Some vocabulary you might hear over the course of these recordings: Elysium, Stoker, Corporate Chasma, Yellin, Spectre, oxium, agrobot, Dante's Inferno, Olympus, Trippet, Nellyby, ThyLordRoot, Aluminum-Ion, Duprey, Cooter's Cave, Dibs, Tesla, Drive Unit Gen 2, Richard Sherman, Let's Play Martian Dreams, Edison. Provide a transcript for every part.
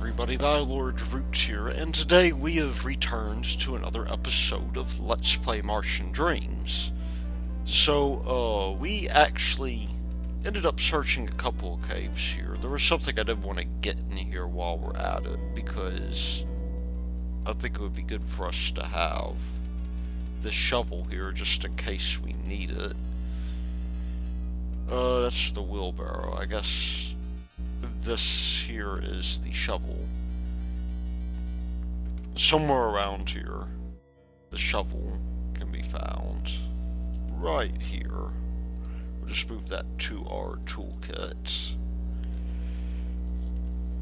everybody, thy Lord Roots here, and today we have returned to another episode of Let's Play Martian Dreams. So, we actually ended up searching a couple of caves here. There was something I didn't want to get in here while we're at it, because I think it would be good for us to have the shovel here, just in case we need it. That's the wheelbarrow, I guess. This here is the shovel. Somewhere around here, the shovel can be found. Right here. We'll just move that to our toolkit.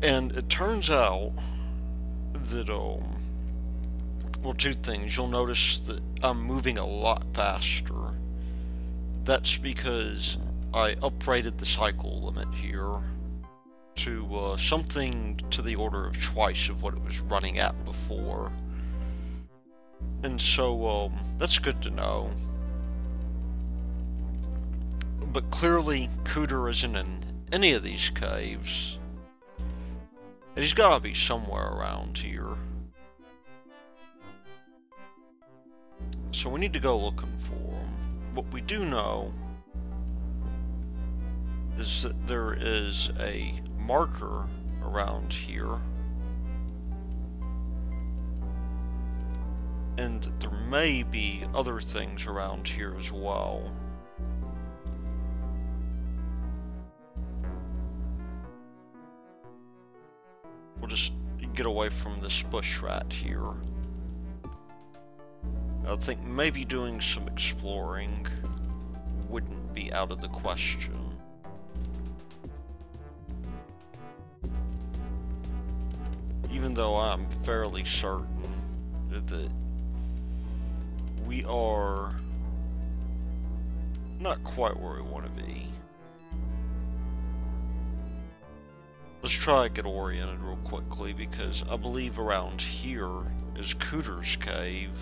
And it turns out that, well, two things. You'll notice that I'm moving a lot faster. That's because I upgraded the cycle limit here to something to the order of twice of what it was running at before. And so, that's good to know. But clearly, Cooter isn't in any of these caves. And he's gotta be somewhere around here. So we need to go looking for him. What we do know is that there is a marker around here, and there may be other things around here as well. We'll just get away from this bush right here. I think maybe doing some exploring wouldn't be out of the question. Even though I'm fairly certain that we are not quite where we want to be. Let's try to get oriented real quickly, because I believe around here is Cooter's Cave.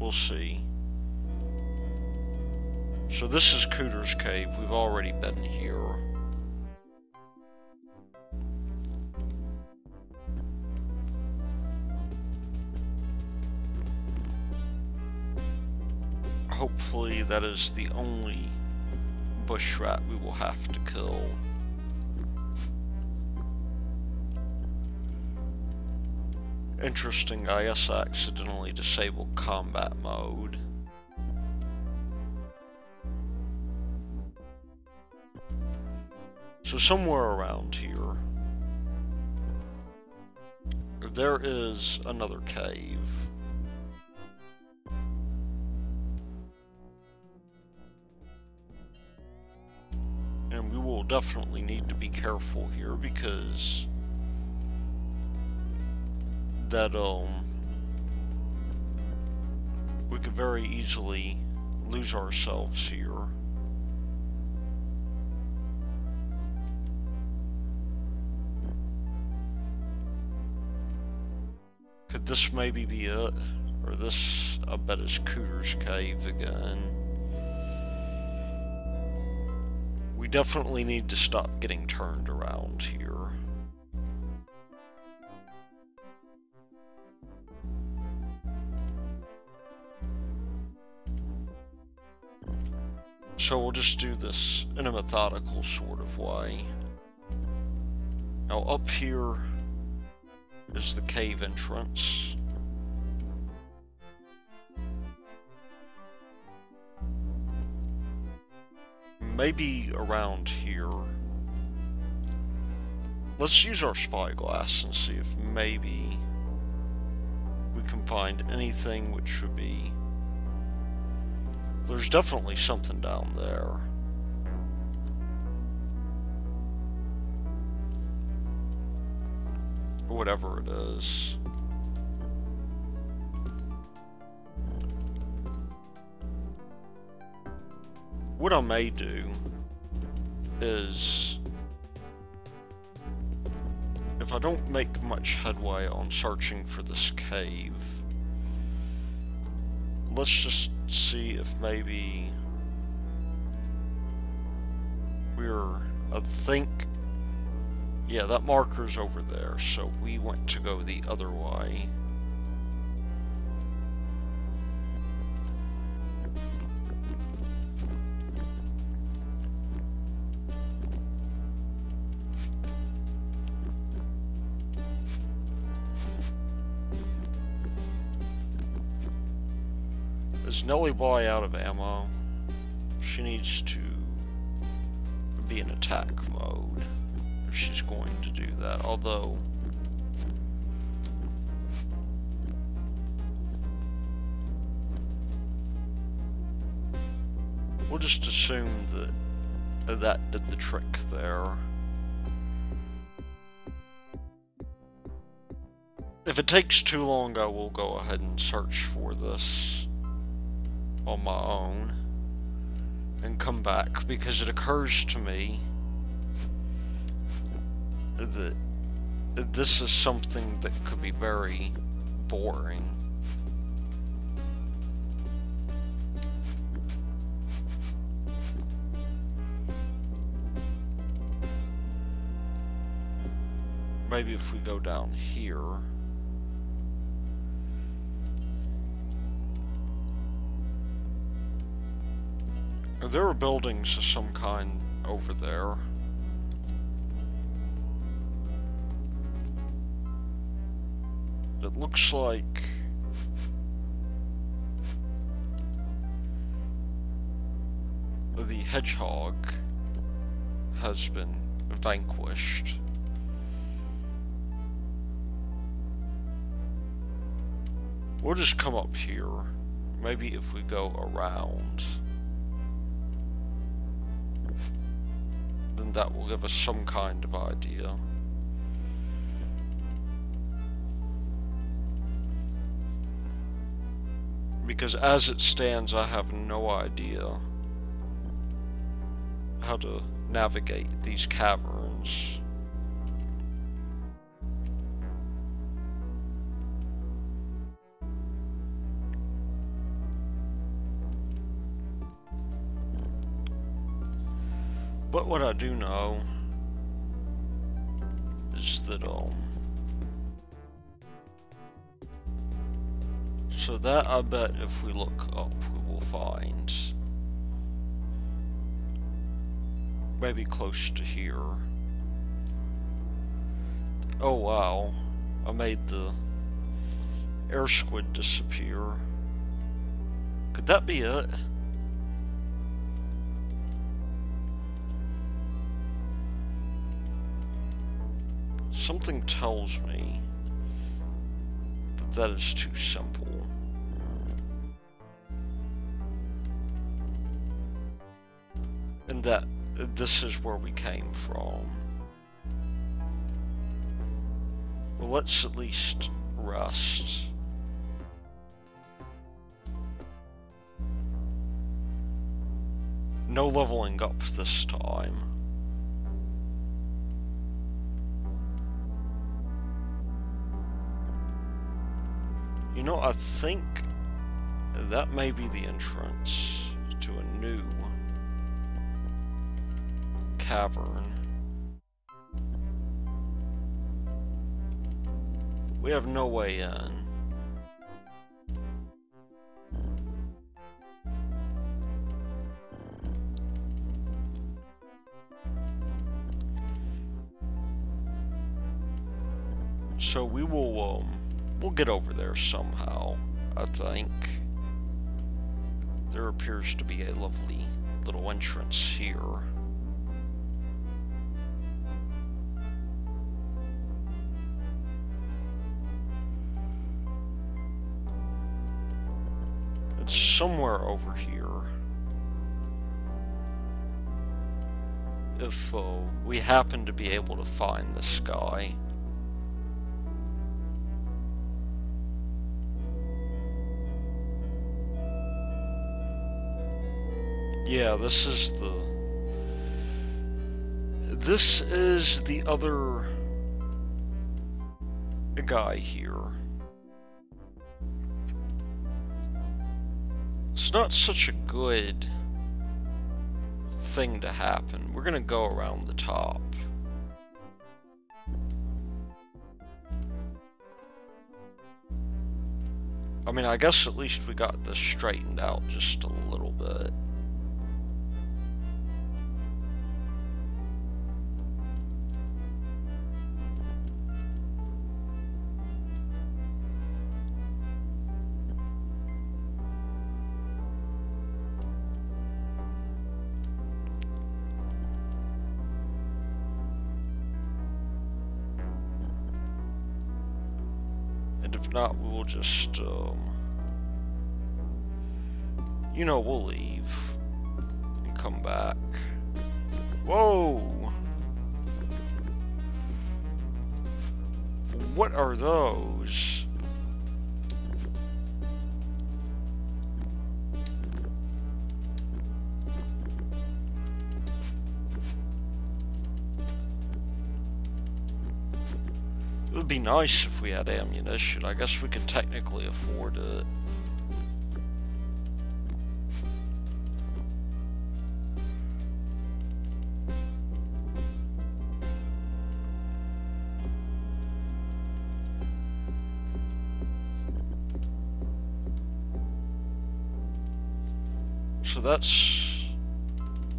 We'll see. So this is Cooter's Cave. We've already been here. Hopefully that is the only bush rat we will have to kill. Interesting, I guess I accidentally disabled combat mode. So somewhere around here, there is another cave. And we will definitely need to be careful here, because that, we could very easily lose ourselves here. This maybe be it, or this, I bet, is Cooter's Cave again. We definitely need to stop getting turned around here. So we'll just do this in a methodical sort of way. Now up here is the cave entrance. Maybe around here. Let's use our spyglass and see if maybe we can find anything which should be... There's definitely something down there. Whatever it is. What I may do is, if I don't make much headway on searching for this cave, let's just see if maybe mirror I think. Yeah, that marker's over there, so we want to go the other way. Is Nellyby out of ammo? She needs to be in attack mode if she's going to do that, although we'll just assume that that did the trick there. If it takes too long, I will go ahead and search for this on my own and come back, because it occurs to me that this is something that could be very boring. Maybe if we go down here. There are buildings of some kind over there. It looks like the hedgehog has been vanquished. We'll just come up here. Maybe if we go around, then that will give us some kind of idea. Because as it stands, I have no idea how to navigate these caverns. But what I do know is that, so that, I bet if we look up we will find, maybe close to here. Oh wow, I made the air squid disappear. Could that be it? Something tells me that that is too simple. And that this is where we came from. Well, let's at least rest. No leveling up this time. You know, I think that may be the entrance to a new cavern. We have no way in. So we will, we'll get over there somehow, I think. There appears to be a lovely little entrance here. It's somewhere over here. If we happen to be able to find this guy. Yeah, this is the other guy here. It's not such a good thing to happen. We're gonna go around the top. I mean, I guess at least we got this straightened out just a little bit. Not, we'll just, you know, we'll leave and come back. Whoa! What are those? It would be nice if we had ammunition. I guess we could technically afford it. So that's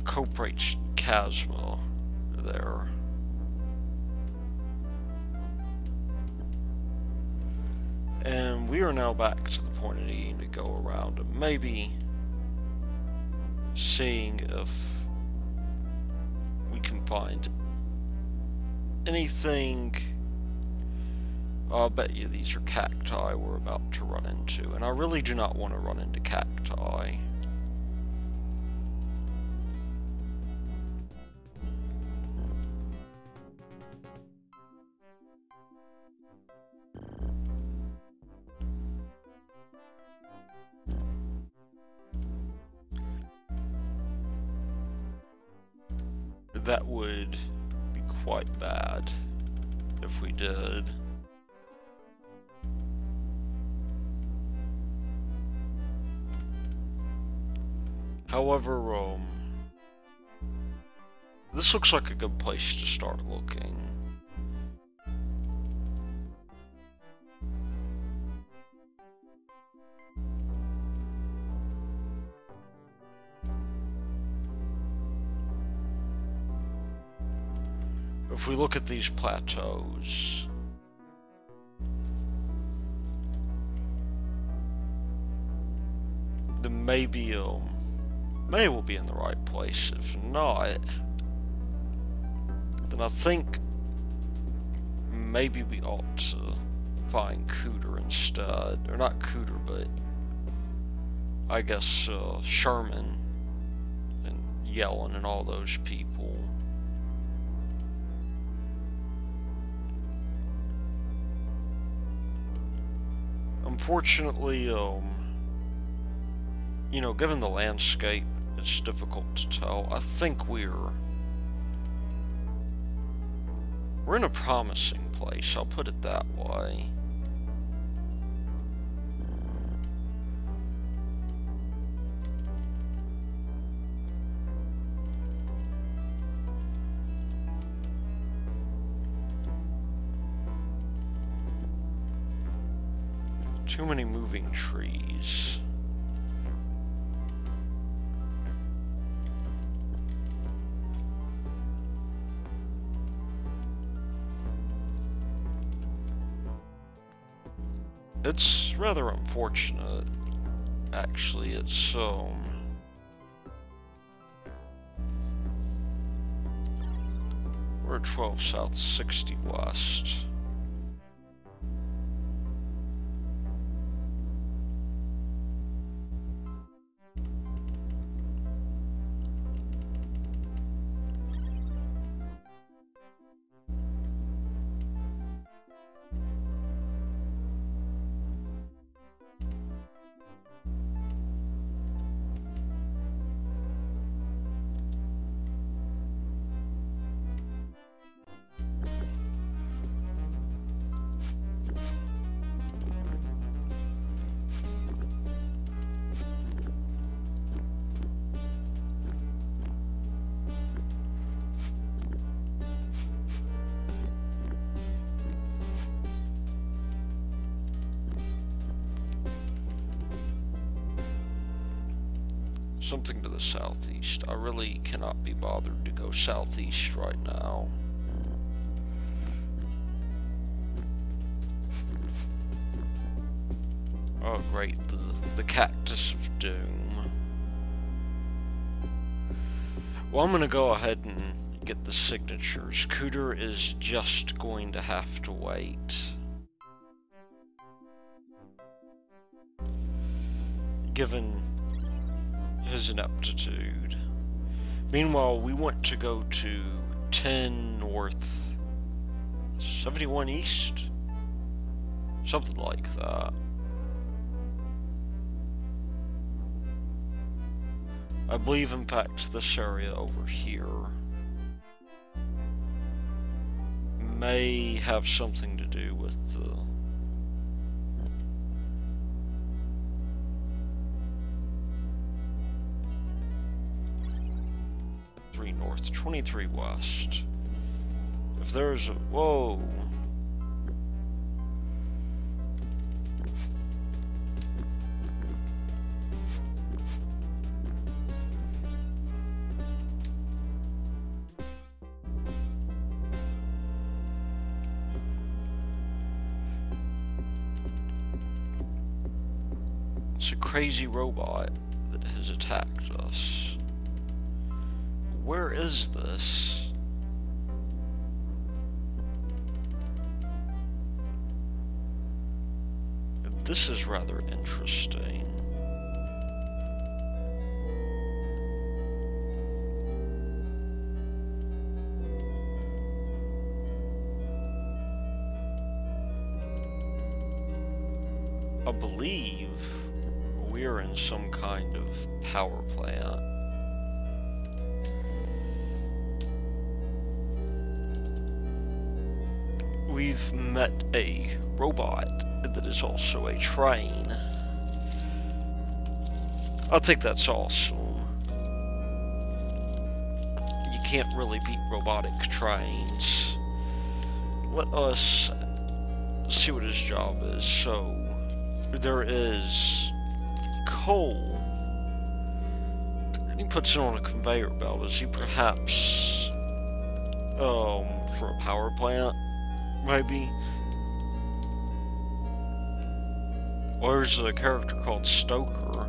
Corporate Chasma there. And we are now back to the point of needing to go around and maybe seeing if we can find anything. I'll bet you these are cacti we're about to run into, and I really do not want to run into cacti. That would be quite bad if we did. However, this looks like a good place to start looking. If we look at these plateaus, then maybe we'll be in the right place. If not, then I think maybe we ought to find Cooter instead, or not Cooter, but I guess Sherman and Yellin and all those people. Unfortunately, you know, given the landscape, it's difficult to tell. I think we're in a promising place, I'll put it that way. Too many moving trees. It's rather unfortunate, actually. It's we're 12 south, 60 west. Something to the southeast. I really cannot be bothered to go southeast right now. Oh great, the Cactus of Doom. Well, I'm gonna go ahead and get the signatures. Cooter is just going to have to wait. Given his ineptitude. Meanwhile, we want to go to 10 north, 71 east? Something like that. I believe, in fact, this area over here may have something to do with the... north, 23 west. If there's a... whoa! It's a crazy robot that has attacked us. Where is this? This is rather interesting. I believe we're in some kind of power plant. We've met a robot that is also a train. I think that's awesome. You can't really beat robotic trains. Let us see what his job is. So, there is coal. He puts it on a conveyor belt. Is he perhaps for a power plant? Maybe. Well, there's a character called Stoker.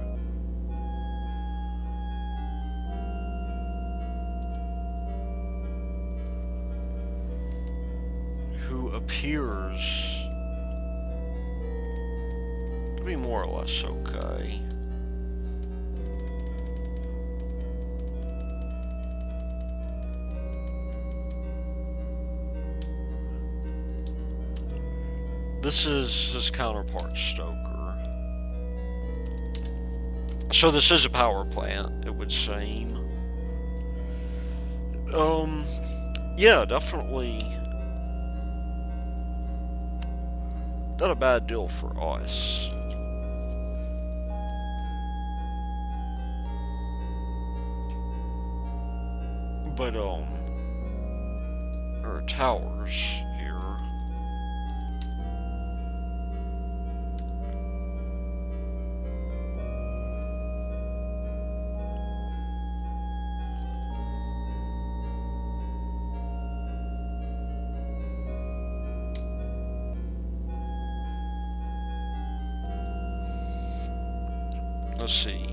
Who appears to be more or less okay. This is his counterpart, Stoker. So this is a power plant, it would seem. Yeah, definitely not a bad deal for us. But, there are towers. Let's see.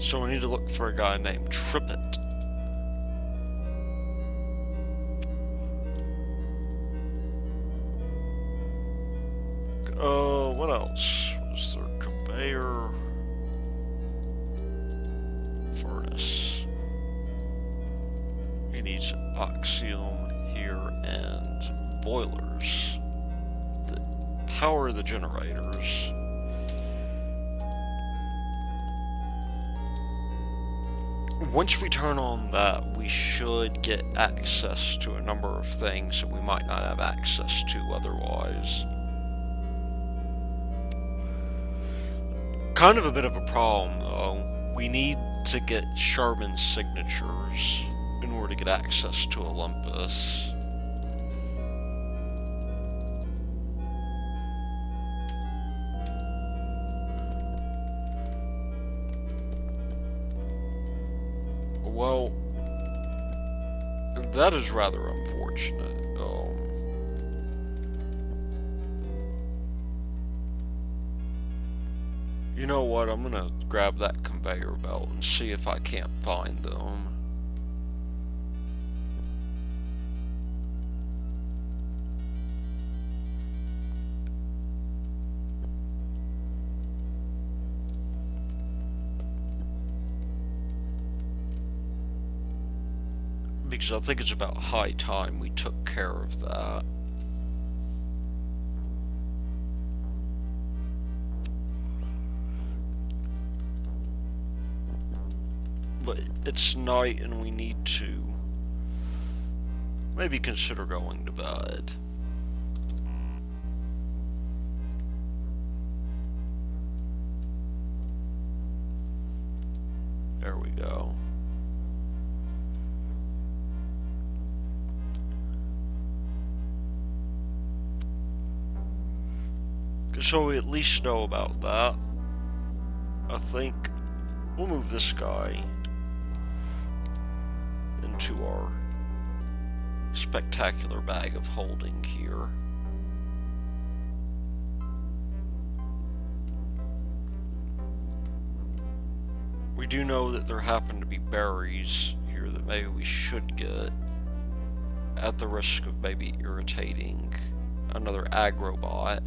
So we need to look for a guy named Trippet. What else? Was there a conveyor? Furnace. He needs oxium here and boilers that power the generators. Once we turn on that, we should get access to a number of things that we might not have access to otherwise. Kind of a bit of a problem though. We need to get Sherman's signatures. in order to get access to Olympus. Well, that is rather unfortunate. You know what, I'm gonna grab that conveyor belt and see if I can't find them. Because I think it's about high time we took care of that. But it's night and we need to maybe consider going to bed. There we go. So we at least know about that. I think we'll move this guy into our spectacular bag of holding here. We do know that there happen to be berries here that maybe we should get, at the risk of maybe irritating another agrobot.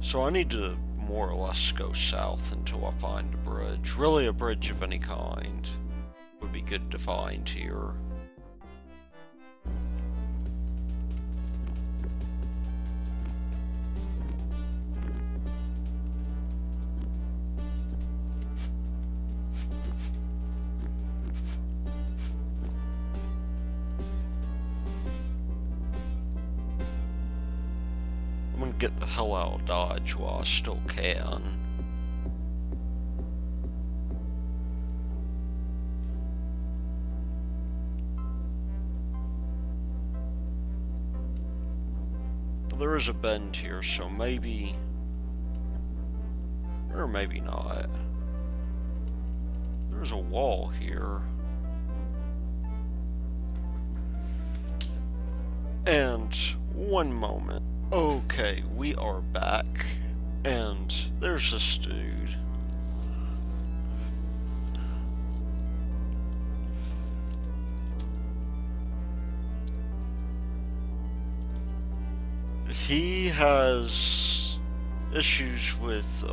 So I need to more or less go south until I find a bridge. Really, a bridge of any kind would be good to find here. Get the hell out of Dodge while I still can. There is a bend here, so maybe, or maybe not. There's a wall here. And one moment. Okay, we are back, and there's this dude. He has issues with,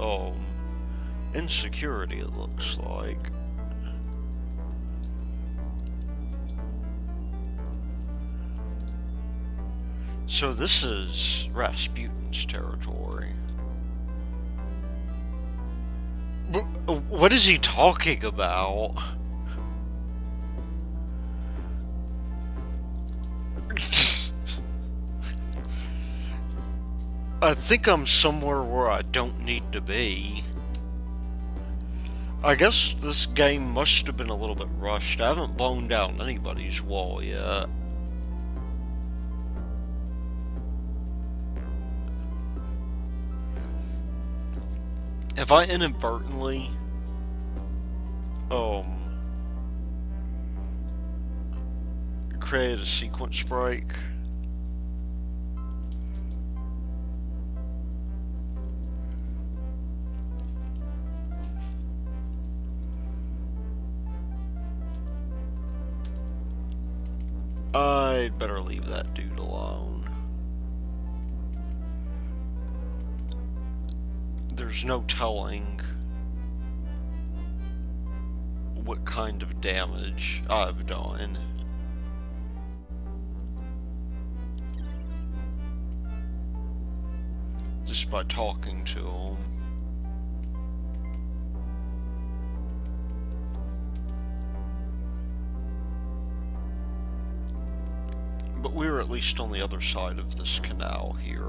insecurity, it looks like. So this is Rasputin's territory. But what is he talking about? I think I'm somewhere where I don't need to be. I guess this game must have been a little bit rushed. I haven't blown down anybody's wall yet. If I inadvertently, create a sequence break, I'd better leave that dude alone. There's no telling what kind of damage I've done. Just by talking to him. But we're at least on the other side of this canal here.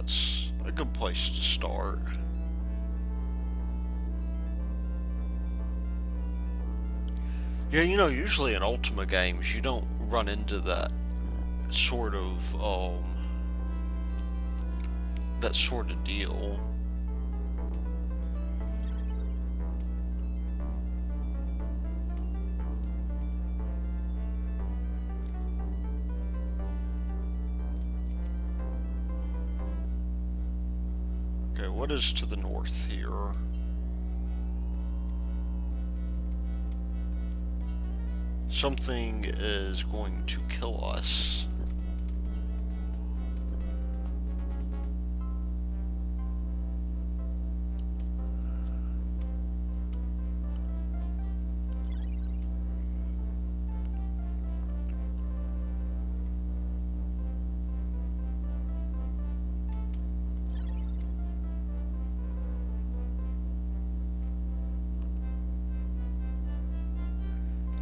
that's a good place to start. Yeah, you know, usually in Ultima games, you don't run into that sort of deal. Okay, what is to the north here? Something is going to kill us.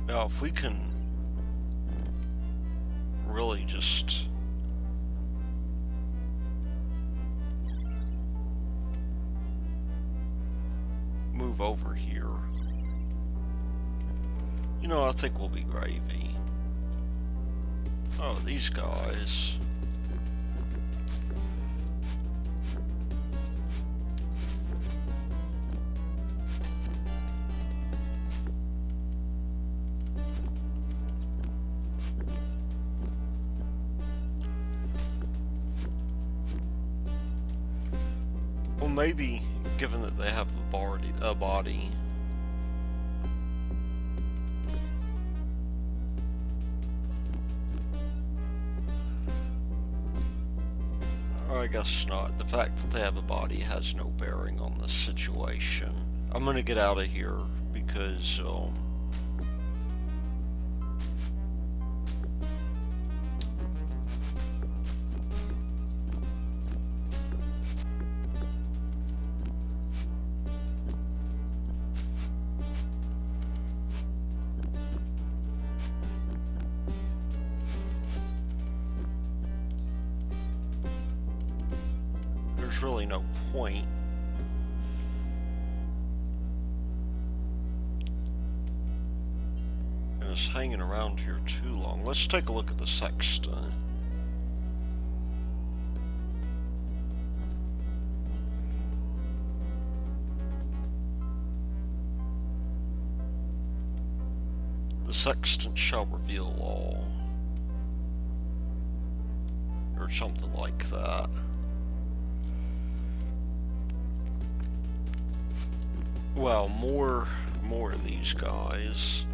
Now, if we can really just move over here, you know, I think we'll be gravy. Oh, these guys. Maybe, given that they have a body, or I guess not. The fact that they have a body has no bearing on the situation. I'm gonna get out of here because really no point. And it's hanging around here too long. Let's take a look at the sextant. The sextant shall reveal all. Or something like that. Well, more of these guys.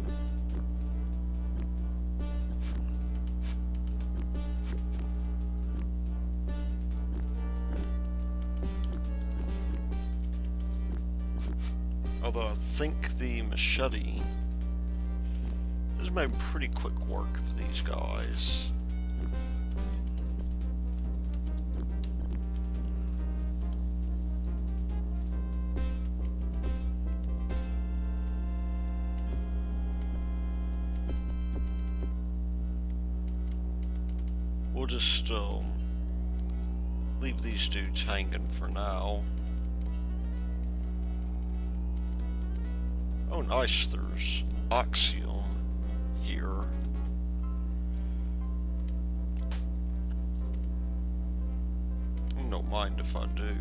Although I think the machete has made pretty quick work of these guys. We'll just leave these dudes hanging for now. Oh nice, there's oxium here. I don't mind if I do.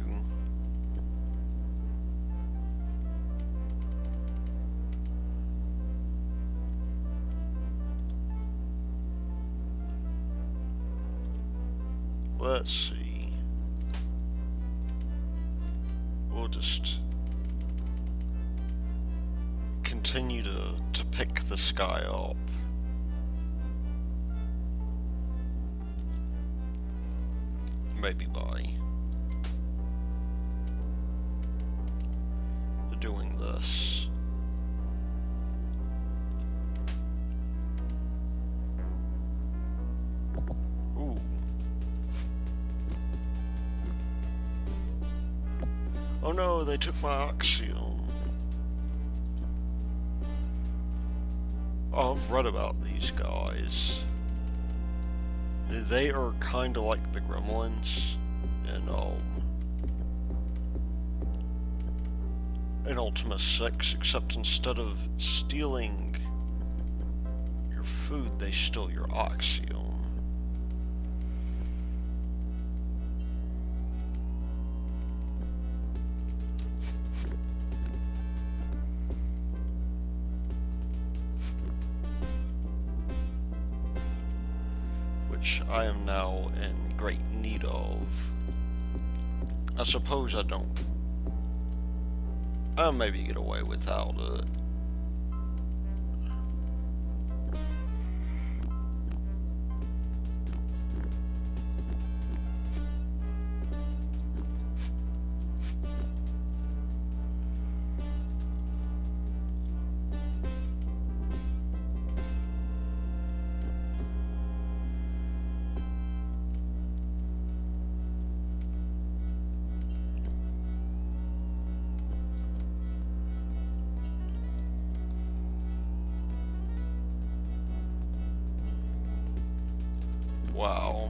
Let's see, we'll just continue to pick this guy up. Maybe by doing this. Oh no, they took my oxium. Oh, I've read about these guys. They are kind of like the gremlins in Ultima 6, except instead of stealing your food, they steal your oxium. Which I am now in great need of. I suppose I don't. I'll maybe get away without it. Wow.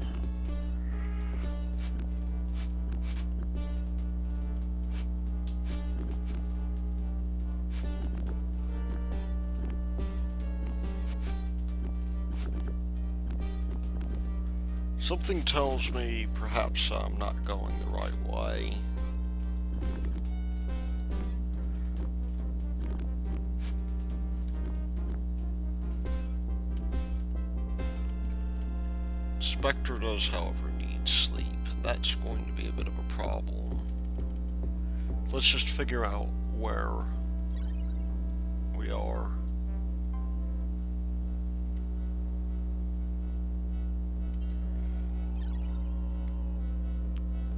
Something tells me perhaps I'm not going the right way. Spectre does, however, need sleep. That's going to be a bit of a problem. Let's just figure out where we are.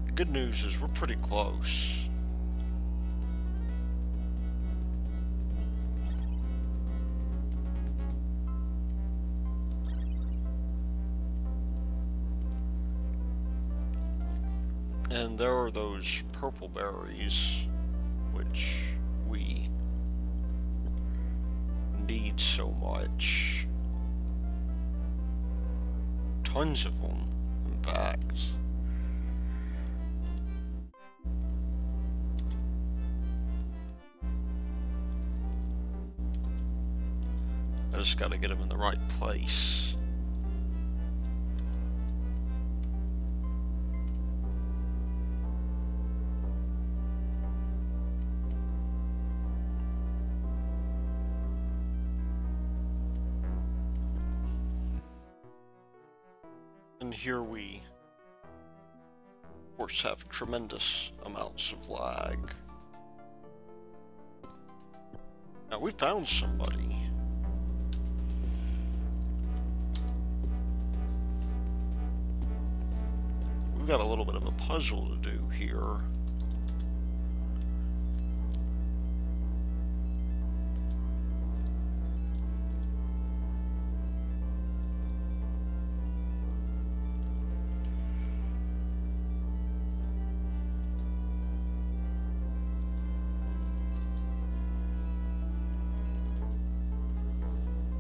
The good news is we're pretty close. And there are those purple berries, which we need so much. Tons of them, in fact. I just gotta get them in the right place. Here we, of course, have tremendous amounts of lag. Now we found somebody. We've got a little bit of a puzzle to do here.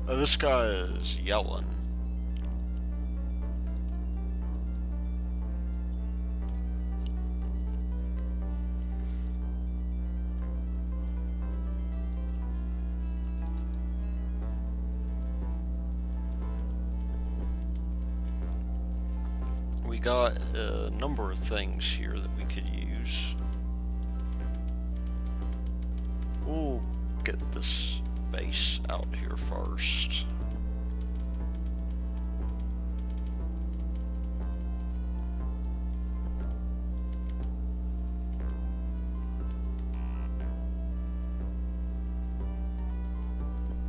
This guy is Yellin. We got a number of things here that we could use. We'll get this base out here first.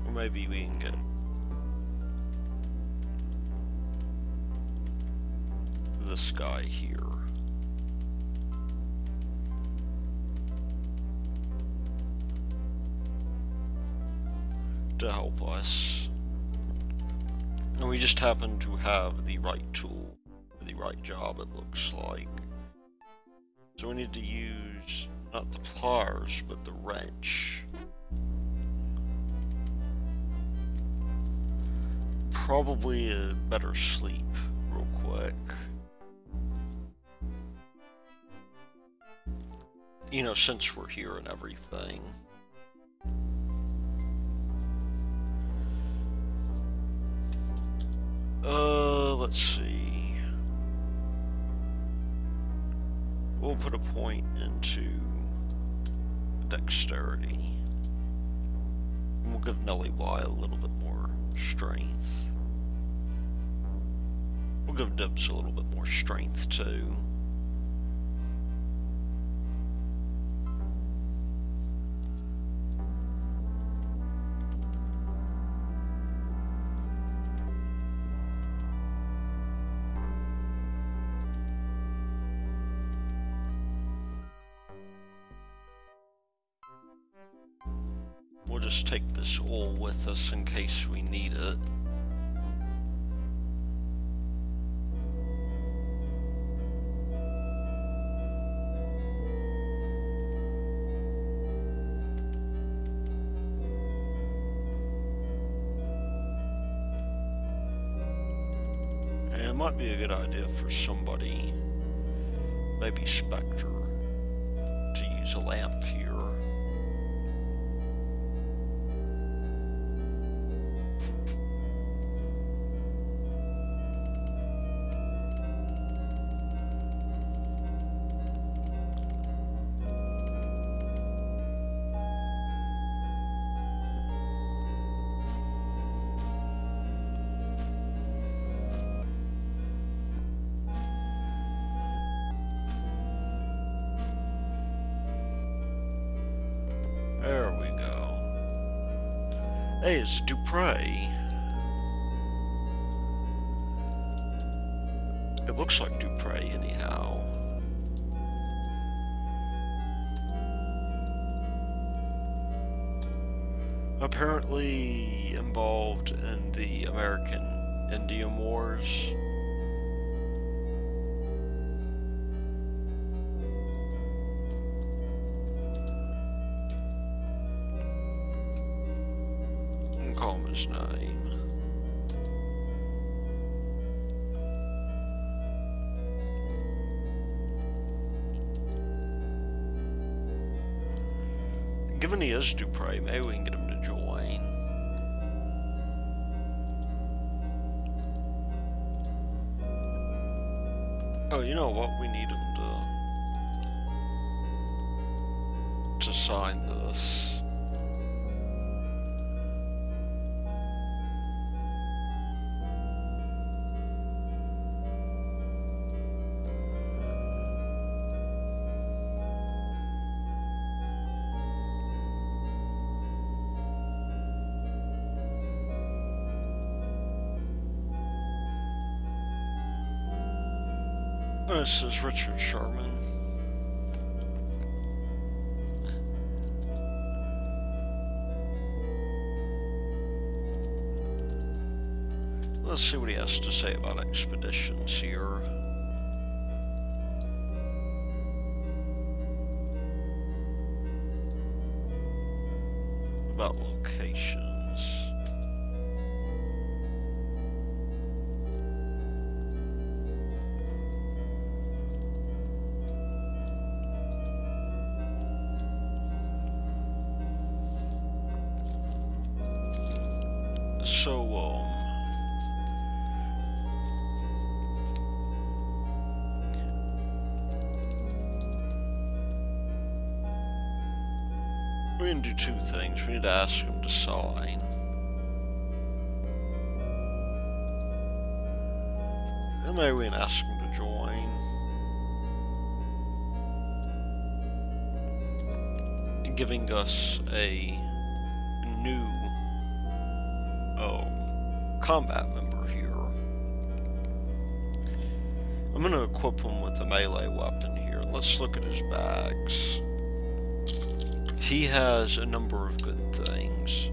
Or maybe we can get this guy here. To help us, and we just happen to have the right tool for the right job, it looks like. So we need to use not the pliers but the wrench. Probably a better sleep real quick. you know, since we're here and everything. Let's see. We'll put a point into dexterity. And we'll give Nellyby a little bit more strength. We'll give Dibs a little bit more strength too. We'll just take this all with us in case we need it. Might be a good idea for somebody, maybe Spectre, to use a lamp here. Is Duprey. It looks like Duprey anyhow. Apparently involved in the American-Indian Wars. Name. Given he is Duprey, maybe we can get him to join. Oh, you know what? We need him to sign this. This is Richard Sherman. Let's see what he has to say about expeditions here. About location. We can do two things. We need to ask him to sign. And maybe we can ask him to join. And giving us a new combat member here. I'm going to equip him with a melee weapon here. Let's look at his bags. He has a number of good things.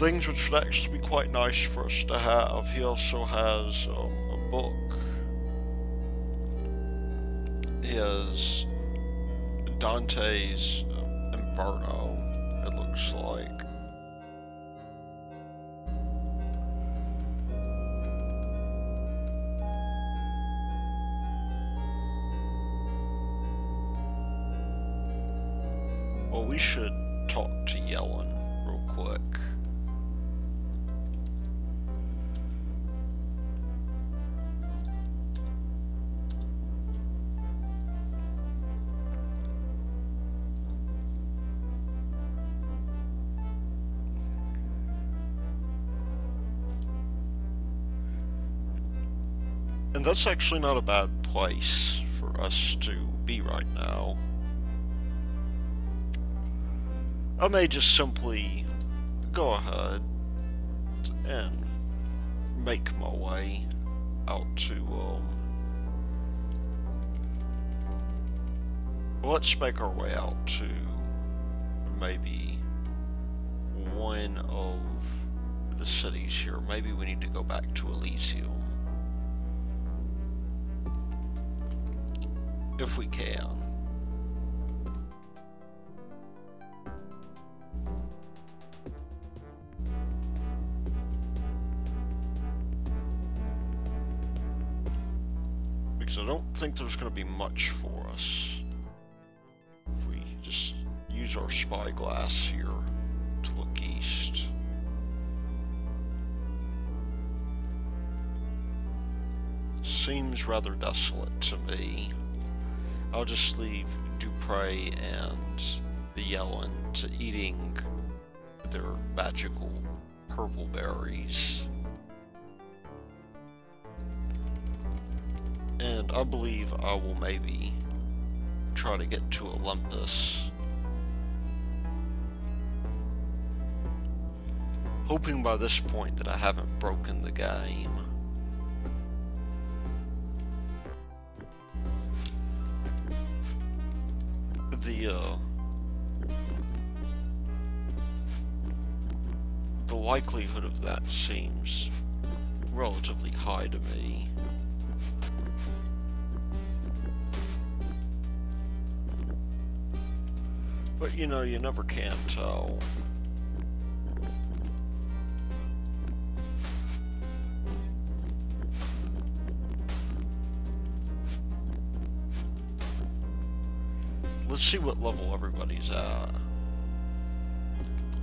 Things which would actually be quite nice for us to have. He also has a book. He has Dante's Inferno, it looks like. we should talk to Yellin real quick. And that's actually not a bad place for us to be right now. I may just simply go ahead and make my way out to, let's make our way out to maybe one of the cities here. Maybe we need to go back to Elysium. If we can. Because I don't think there's going to be much for us if we just use our spyglass here to look east. Seems rather desolate to me. I'll just leave Duprey and the Yellin to eating their magical purple berries. And I believe I will maybe try to get to Olympus. Hoping by this point that I haven't broken the game. The likelihood of that seems relatively high to me. But you know, you never can tell. Let's see what level everybody's at.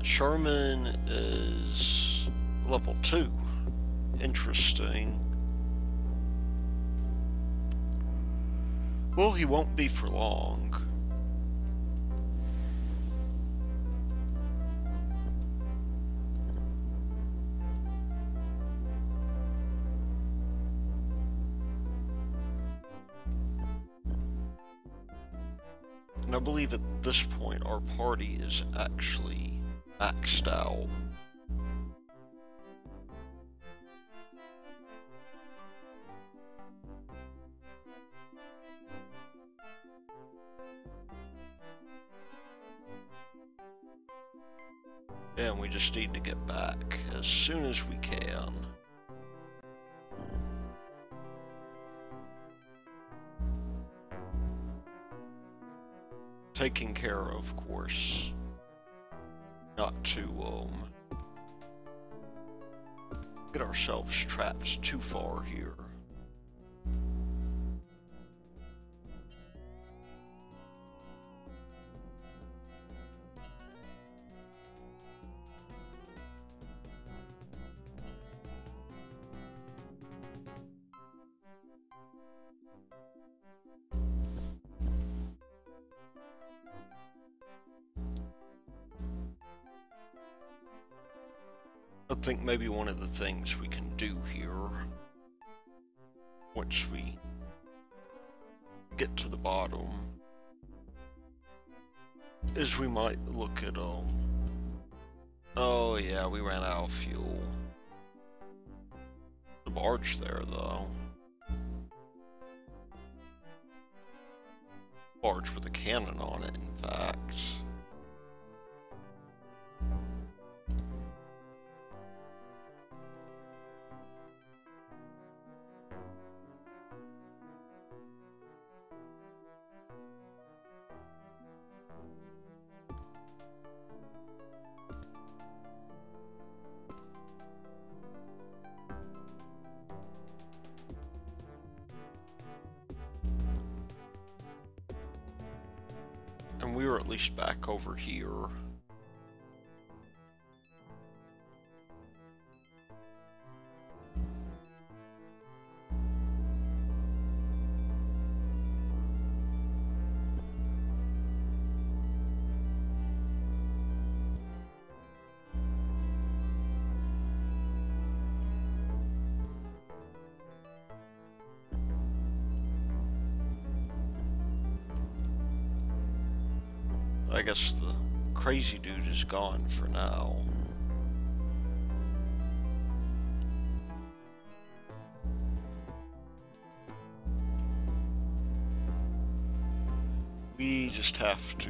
Sherman is level 2. Interesting. Well, he won't be for long. And I believe at this point our party is actually maxed out. And we just need to get back as soon as we can. Taking care, of course, not to get ourselves trapped too far here. I think maybe one of the things we can do here, once we get to the bottom, is we might look at, oh yeah, we ran out of fuel. The barge there, though. Barge with a cannon on it, in fact. you're at least back over here. I guess the crazy dude is gone for now. We just have to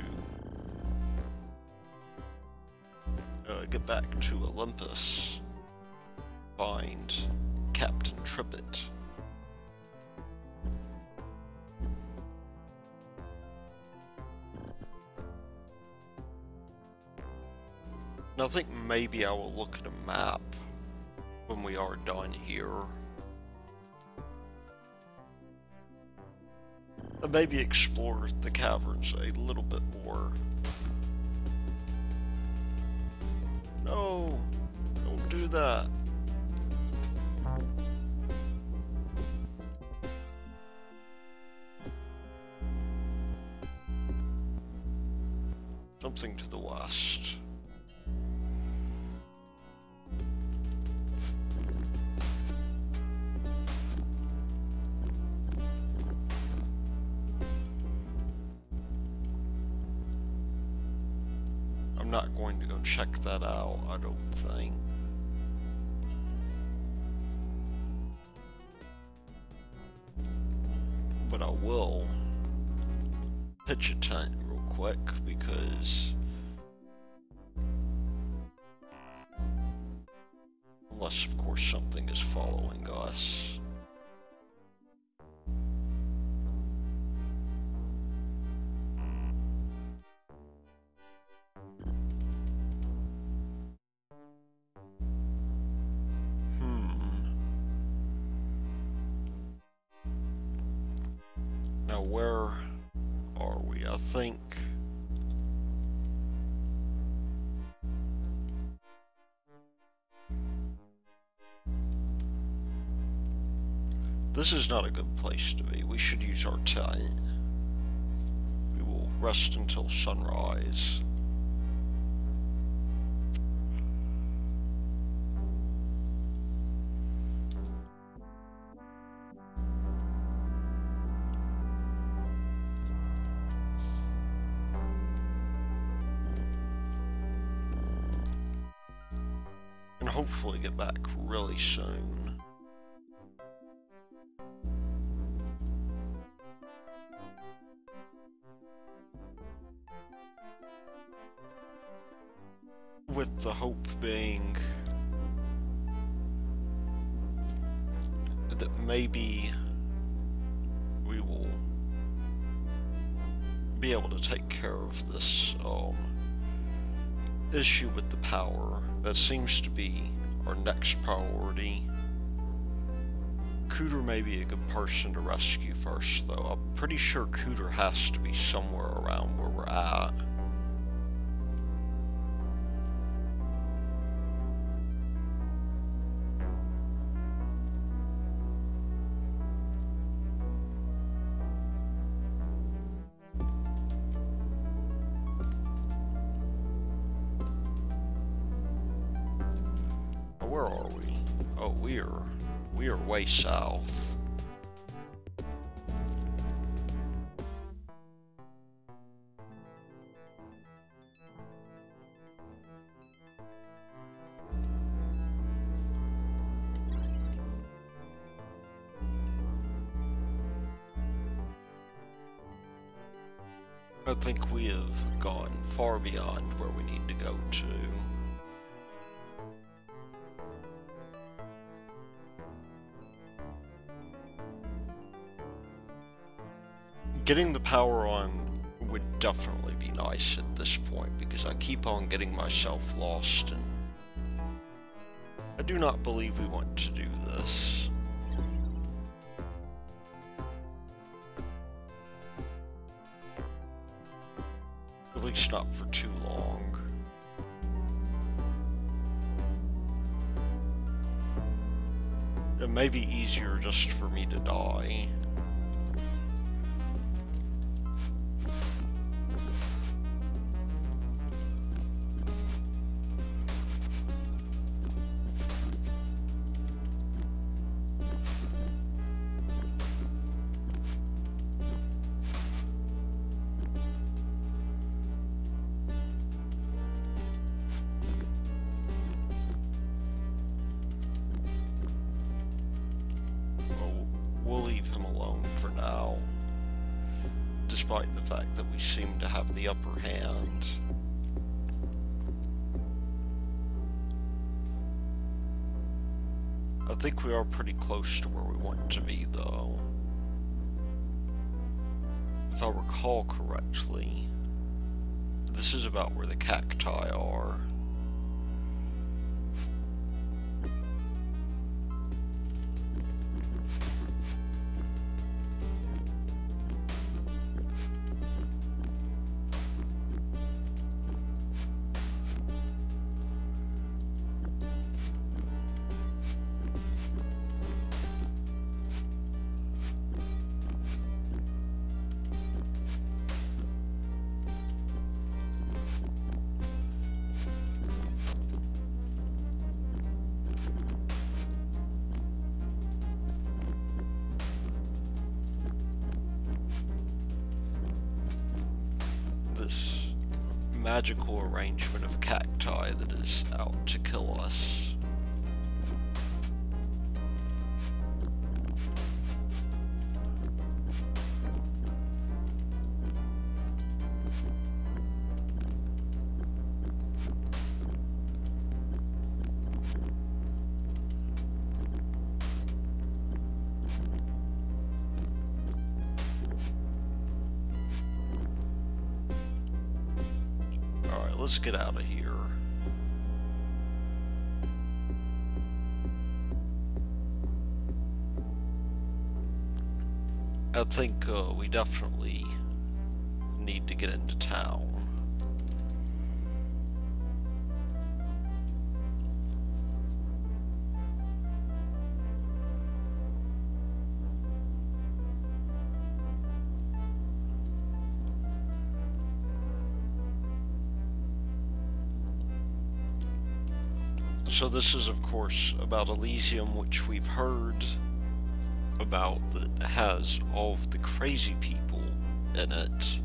get back to Olympus, find Captain Trippet. I think maybe I will look at a map when we are done here. And maybe explore the caverns a little bit more. No, don't do that. Something to the west. Not going to go check that out, I don't think. But I will pitch a tent real quick because unless of course something is following us. This is not a good place to be. We should use our tent. We will rest until sunrise. And hopefully get back really soon. With the hope being that maybe we will be able to take care of this issue with the power. That seems to be our next priority. Cooter may be a good person to rescue first, though. I'm pretty sure Cooter has to be somewhere around where we're at. Where are we? Oh, we are way south. I think we have gone far beyond where we need to go to. Getting the power on would definitely be nice at this point, because I keep on getting myself lost, and I do not believe we want to do this. at least not for too long. It may be easier just for me to die. Despite the fact that we seem to have the upper hand. I think we are pretty close to where we want to be, though. If I recall correctly, this is about where the cacti are. Magical arrangement of cacti that is out to kill us. Let's get out of here. I think we definitely need to get into town. So this is, of course, about Elysium, which we've heard about, that has all of the crazy people in it.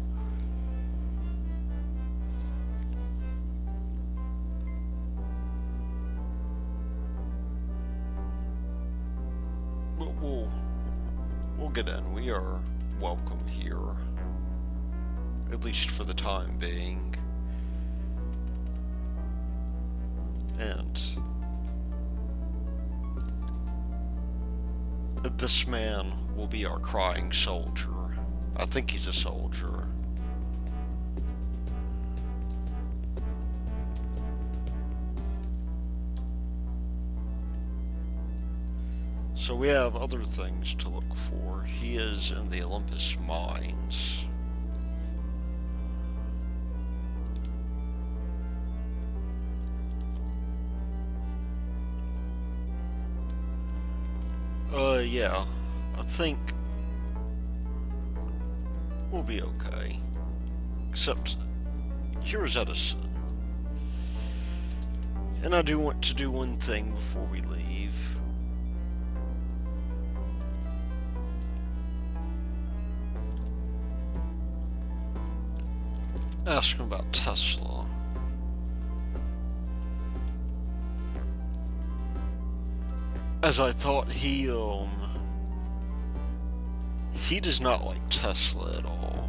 But we'll get in. We are welcome here, at least for the time being. And this man will be our crying soldier. I think he's a soldier. So we have other things to look for. He is in the Olympus mines. Yeah, I think we'll be okay. Except, here is Edison. And I do want to do one thing before we leave. Ask him about Tesla. As I thought, he does not like Tesla at all.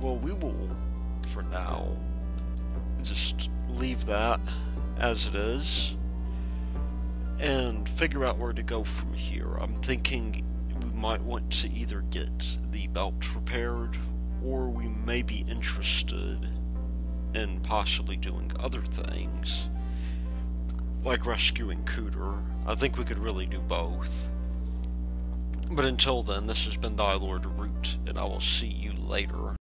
Well, we will, for now, just leave that as it is and figure out where to go from here. I'm thinking we might want to either get the belt repaired, or we may be interested in possibly doing other things, like rescuing Cooter. I think we could really do both. But until then, this has been Thy Lord Root, and I will see you later.